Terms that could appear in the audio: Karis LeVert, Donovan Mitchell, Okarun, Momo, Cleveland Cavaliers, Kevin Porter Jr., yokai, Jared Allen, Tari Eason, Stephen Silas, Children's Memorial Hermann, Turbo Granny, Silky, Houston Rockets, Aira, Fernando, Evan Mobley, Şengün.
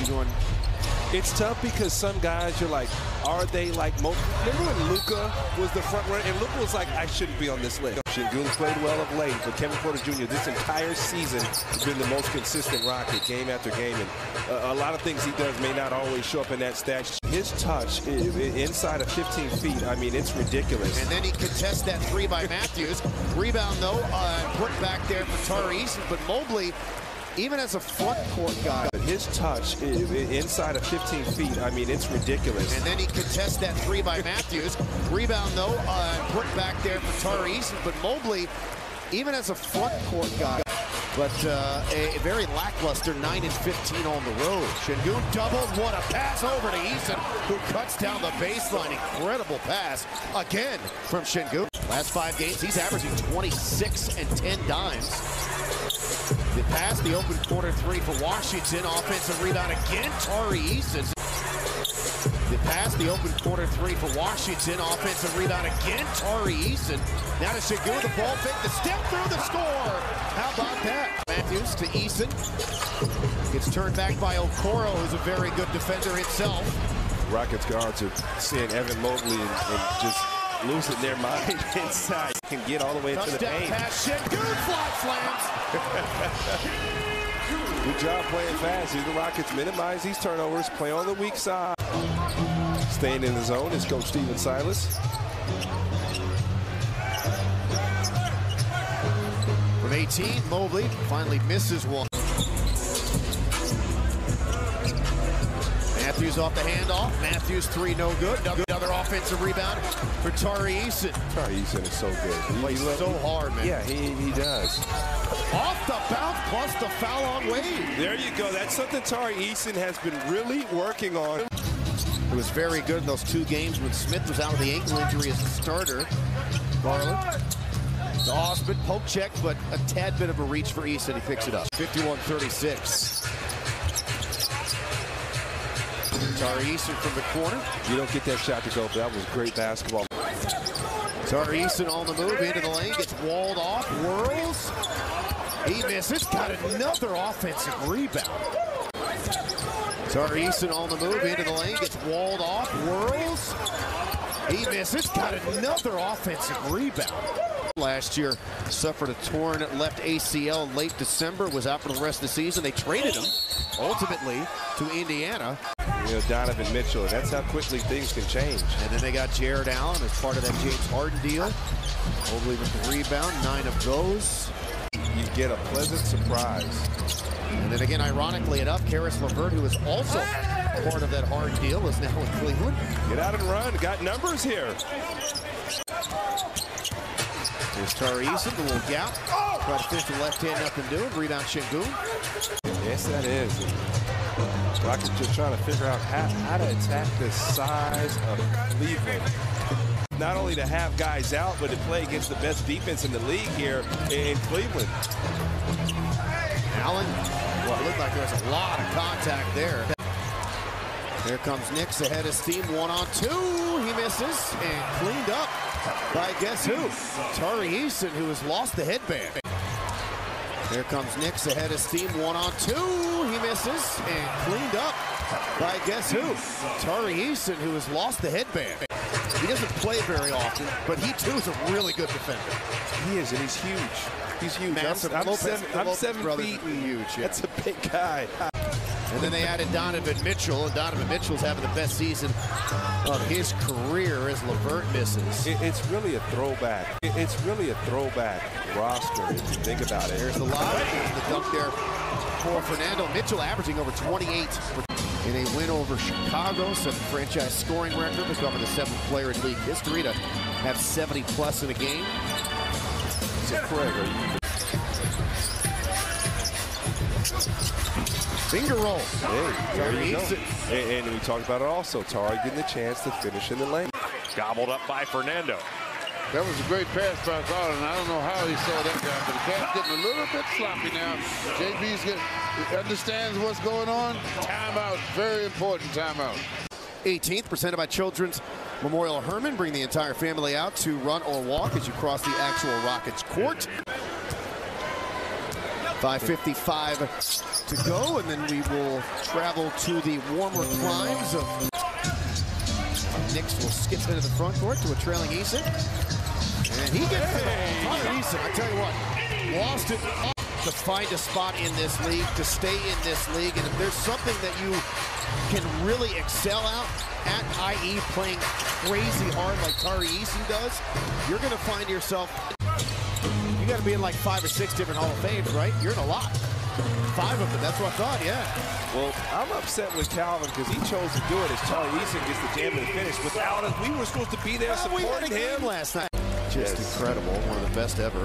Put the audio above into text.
You're going, it's tough because some guys, you're like, are they like, remember when Luka was the front runner? And Luka was like, I shouldn't be on this list. Shingun's played well of late, but Kevin Porter Jr. this entire season has been the most consistent Rocket game after game. And a lot of things he does may not always show up in that stat. His touch is inside of 15 feet. I mean, it's ridiculous. And then he contests that three by Matthews. Rebound, though, put back there for Tari Eason. But Mobley, even as a front court guy, his touch is inside of 15 feet. I mean, it's ridiculous. And then he contests that three by Matthews. Rebound, though, put back there for Tari Eason. But Mobley, even as a front court guy, but a very lackluster 9 and 15 on the road. Şengün doubled. What a pass over to Eason, who cuts down the baseline. Incredible pass again from Şengün. Last 5 games, he's averaging 26 and 10 dimes. The pass, the open quarter three for Washington. Offensive rebound again, Tari Eason. The pass, the open quarter three for Washington. Offensive rebound again, Tari Eason. Now to Şengün, the ball fake, the step through, the score. How about that? Matthews to Eason. Gets turned back by Okoro, who's a very good defender himself. Rockets guards are seeing Evan Mobley and just losing their mind inside. Can get all the way into the paint. Pass, Şengün fly slams. Good job playing fast. The Rockets minimize these turnovers. Play on the weak side. Staying in the zone is Coach Stephen Silas. From 18, Mobley finally misses one. Matthews off the handoff. Matthews 3, no good. Another offensive rebound for Tari Eason. Tari Eason is so good. He plays so hard, man. Yeah, he does. Off the bounce plus the foul on Wade. There you go. That's something Tari Eason has been really working on. It was very good in those 2 games when Smith was out with the ankle injury as a starter. Garland. Osman poke check, but a tad bit of a reach for Eason. He picks it up. 51-36. Tari Eason from the corner. You don't get that shot to go, but that was great basketball. Tari Eason on the move, into the lane, gets walled off, whirls. He misses, got another offensive rebound. Tari Eason on the move, into the lane, gets walled off, whirls. He misses, got another offensive rebound. Last year, suffered a torn left ACL late December, was out for the rest of the season. They traded him, ultimately, to Indiana. You know, Donovan Mitchell, and that's how quickly things can change. And then they got Jared Allen as part of that James Harden deal. Mobley with the rebound, 9 of those. You get a pleasant surprise. And then again, ironically enough, Karis LeVert, who is also part of that Harden deal, is now in Cleveland. Get out and run, got numbers here. There's Tari Eason, the little gap. Try to finish the left hand up and do it. Rebound Şengün. Yes, that is. Rockets just trying to figure out how to attack the size of Cleveland. Not only to have guys out, but to play against the best defense in the league here in Cleveland. Allen, well, it looked like there was a lot of contact there. There comes Knicks ahead of steam, 1 on 2. He misses and cleaned up by guess who? Tari Eason, who has lost the headband. Here comes Knicks ahead of steam, 1 on 2. He misses and cleaned up by guess who? Tari Eason, who has lost the headband. He doesn't play very often, but he too is a really good defender. He is, and he's huge. He's huge. Massive. I'm seven feet and huge. Yeah. That's a big guy. And then they added Donovan Mitchell, and Donovan Mitchell's having the best season of his career as LeVert misses. It's really a throwback. It's really a throwback roster if you think about it. There's the lob, the dunk there for Fernando. Mitchell averaging over 28 in a win over Chicago, set the franchise scoring record, becoming the 7th player in league history to have 70+ in a game. It's incredible. Finger roll. Hey, there you go. And we talked about it also. Tari getting the chance to finish in the lane. Gobbled up by Fernando. That was a great pass by Garland. I don't know how he saw that guy, but the cat's getting a little bit sloppy now. JB's understands what's going on. Timeout, very important timeout. 18th, presented by Children's Memorial Hermann. Bring the entire family out to run or walk as you cross the actual Rockets court. 5:55 to go, and then we will travel to the warmer climes of... Knicks will skip into the front court to a trailing Eason. And he gets Eason. I tell you what, lost it to find a spot in this league, to stay in this league. And if there's something that you can really excel out at, i.e. playing crazy hard like Tari Eason does, you're going to find yourself... You got to be in like 5 or 6 different Hall of Fames, right? You're in a lot. 5 of them, that's what I thought, yeah. Well, I'm upset with Calvin because he chose to do it as Tari Eason gets the jam and finish. Without us, we were supposed to be there supporting him last night. Just incredible, one of the best ever.